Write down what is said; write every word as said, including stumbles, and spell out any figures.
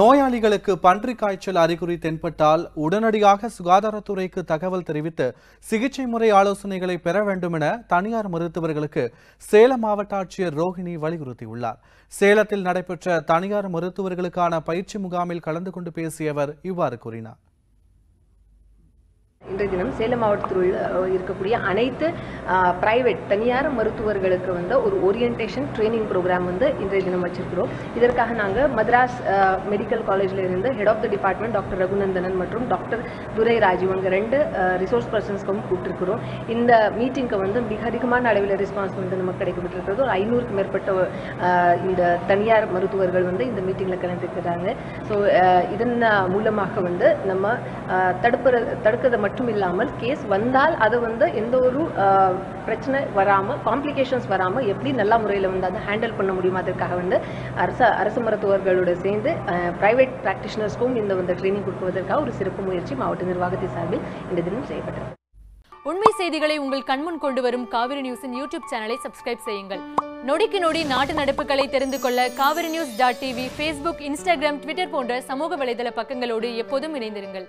நோயாளிகளுக்கு பன்றிக் காய்ச்சல் அறிகுறி தென்பட்டால் உடனடியாக சுகாதாரத்துறைக்கு தகவல் தெரிவித்து சிகிச்சை முறை ஆலோசனைகளை பெற வேண்டும் என தனியார் மருத்துவர்களுக்கு சேலம் மாவட்ட ஆட்சியர் ரோகிணி வலியுறுத்தியுள்ளார். சேலத்தில் நடைபெற்ற தனியார் மருத்துவர்களுக்கான பயிற்சி முகாமில் கலந்து கொண்டு பேசிய அவர் இவ்வாறு கூறினார். இன்றைய தினம் சேலம் மாவட்டத்தில் இருக்கக்கூடிய அனைத்து பிரைவேட் தனியார் மருத்துவர்களுக்கு வந்து ஒரு ஓரியன்டேஷன் ட்ரைனிங் ப்ரோக்ராம் வந்து இன்றைய தினம் வச்சிருக்கிறோம். இதற்காக நாங்கள் மத்ராஸ் மெடிக்கல் காலேஜில் இருந்து head of the department doctor Raghunandanan மற்றும் டாக்டர் துரை ராஜீவங்க ரெண்டு ரிசோர்ஸ் பர்சன்ஸ்க்கும் கூப்பிட்டுருக்கிறோம். இந்த மீட்டிங்க்கு வந்து மிக அதிகமான அளவில் ரெஸ்பான்ஸ் வந்து நமக்கு கிடைக்கப்பட்டிருக்கிறது. ஒரு ஐநூறுக்கு மேற்பட்ட இந்த தனியார் மருத்துவர்கள் வந்து இந்த மீட்டிங்கில் கலந்துக்கிறாங்க. ஸோ இதன் மூலமாக வந்து நம்ம தடுப்பு தடுக்கிறது மட்டும் இல்லாமல் கேஸ் வந்தால் அது வந்து எந்த ஒரு பிரச்சனை வராமல் காம்ப்ளிகேஷன்ஸ் வராமல் எப்படி நல்ல முறையில் வந்து அதை ஹேண்டில் பண்ண முடியுமா அதற்காக வந்து அரசு அரசு மருத்துவர்களோடு சேர்ந்து பிரைவேட் பிராக்டிஷனர்ஸ்க்கும் இந்த வந்து ட்ரைனிங் கொடுப்பதற்காக ஒரு சிறப்பு முயற்சி மாவட்ட நிர்வாகத்தின் சார்பில் இந்த தினம் செய்யப்பட்டது. உண்மை செய்திகளை உங்கள் கண்முன் கொண்டு வரும் காவிரி நியூஸின் யூடியூப் சேனலை சப்ஸ்கிரைப் செய்யுங்கள். நொடிக்கு நொடி நாட்டு நடப்புகளை தெரிந்து கொள்ள Kaveri news dot TV, Facebook, Instagram, Twitter போன்ற சமூக வலைதள பக்கங்களோடு எப்போதும் இணைந்திருங்கள்.